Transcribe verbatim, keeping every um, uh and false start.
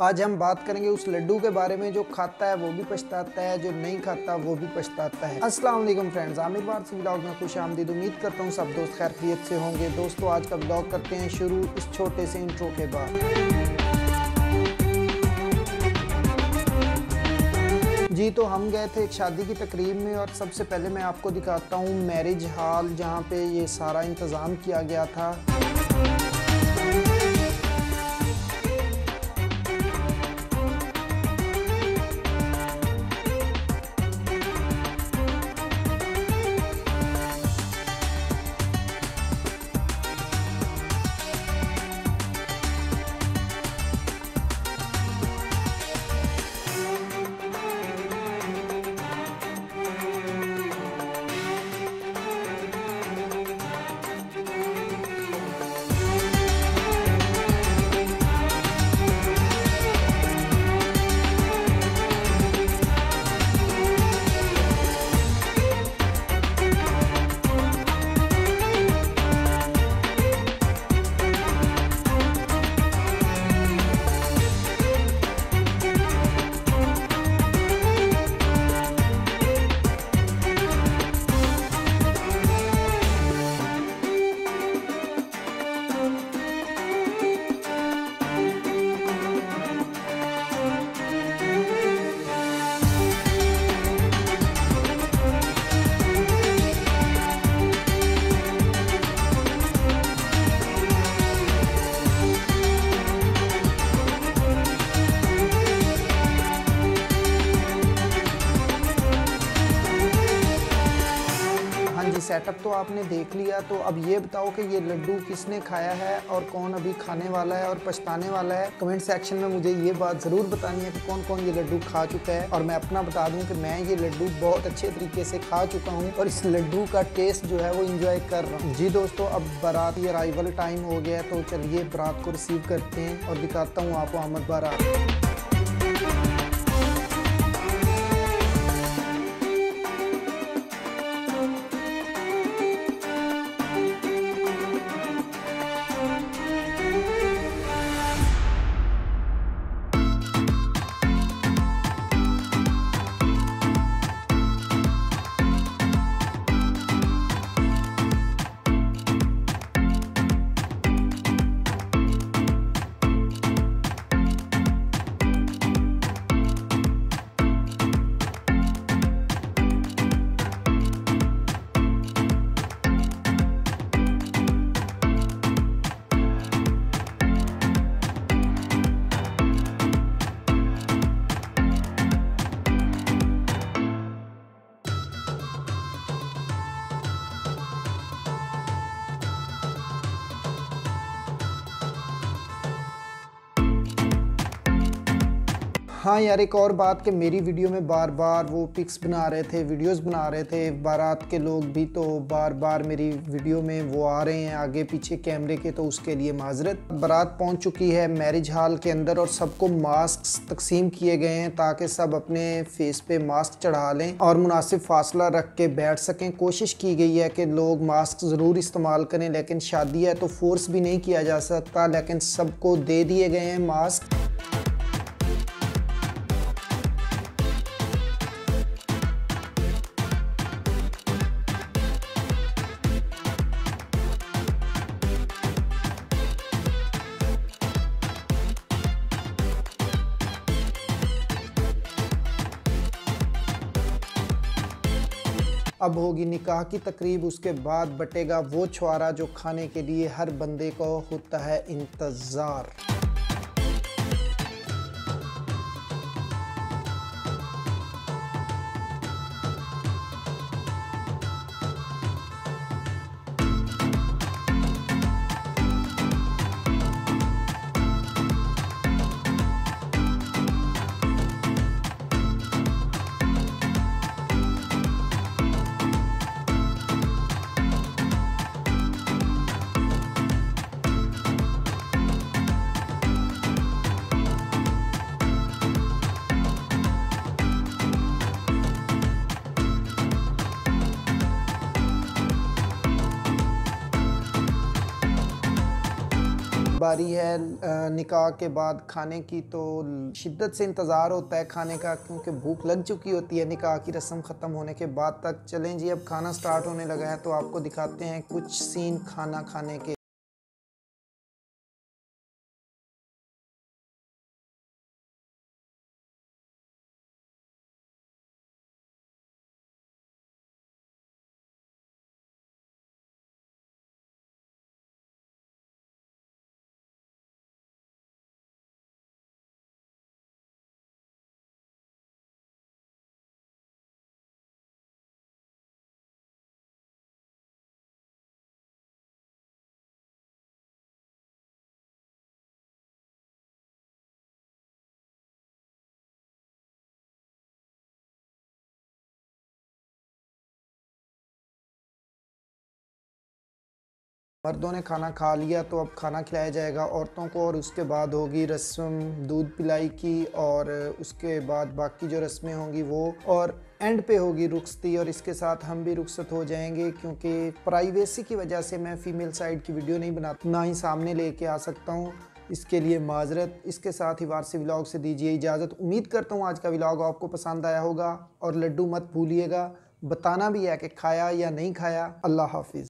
आज हम बात करेंगे उस लड्डू के बारे में जो खाता है वो भी पछताता है, जो नहीं खाता वो भी पछताता है। अस्सलाम वालेकुम फ्रेंड्स, आमिर वारसी व्लॉग में खुश आमदीद। उम्मीद करता हूँ सब दोस्त खैरियत से होंगे। दोस्तों आज का व्लॉग करते हैं शुरू इस छोटे से इंट्रो के बाद। जी तो हम गए थे एक शादी की तकरीब में और सबसे पहले मैं आपको दिखाता हूँ मैरिज हॉल, जहाँ पे ये सारा इंतज़ाम किया गया था। सेटअप तो आपने देख लिया, तो अब ये बताओ कि ये लड्डू किसने खाया है और कौन अभी खाने वाला है और पछताने वाला है। कमेंट सेक्शन में मुझे ये बात ज़रूर बतानी है कि कौन कौन ये लड्डू खा चुका है। और मैं अपना बता दूं कि मैं ये लड्डू बहुत अच्छे तरीके से खा चुका हूँ और इस लड्डू का टेस्ट जो है वो इंजॉय कर रहा हूँ। जी दोस्तों अब बारात की अराइवल टाइम हो गया है, तो चलिए बारात को रिसीव करते हैं और दिखाता हूँ आपको अहमद बारात। हाँ यार, एक और बात कि मेरी वीडियो में बार बार वो पिक्स बना रहे थे, वीडियोस बना रहे थे बारात के लोग भी, तो बार बार मेरी वीडियो में वो आ रहे हैं आगे पीछे कैमरे के, तो उसके लिए माजरत। बारात पहुंच चुकी है मैरिज हॉल के अंदर और सबको मास्क तकसीम किए गए हैं ताकि सब अपने फेस पे मास्क चढ़ा लें और मुनासिब फासला रख के बैठ सकें। कोशिश की गई है कि लोग मास्क ज़रूर इस्तेमाल करें, लेकिन शादी है तो फोर्स भी नहीं किया जा सकता, लेकिन सबको दे दिए गए हैं मास्क। अब होगी निकाह की तकरीब, उसके बाद बटेगा वो छुआरा जो खाने के लिए हर बंदे को होता है इंतज़ार। बारी है निकाह के बाद खाने की, तो शिद्दत से इंतज़ार होता है खाने का, क्योंकि भूख लग चुकी होती है निकाह की रस्म ख़त्म होने के बाद तक। चलें जी, अब खाना स्टार्ट होने लगा है, तो आपको दिखाते हैं कुछ सीन खाना खाने के। मर्दों ने खाना खा लिया, तो अब खाना खिलाया जाएगा औरतों को, और उसके बाद होगी रस्म दूध पिलाई की, और उसके बाद बाकी जो रस्में होंगी वो, और एंड पे होगी रुखसती। और इसके साथ हम भी रुखसत हो जाएंगे, क्योंकि प्राइवेसी की वजह से मैं फ़ीमेल साइड की वीडियो नहीं बनाता, ना ही सामने लेके आ सकता हूँ, इसके लिए माजरत। इसके साथ ही वारसी व्लॉग से दीजिए इजाज़त। उम्मीद करता हूँ आज का व्लॉग आपको पसंद आया होगा, और लड्डू मत भूलिएगा, बताना भी है कि खाया या नहीं खाया। अल्लाह हाफिज़।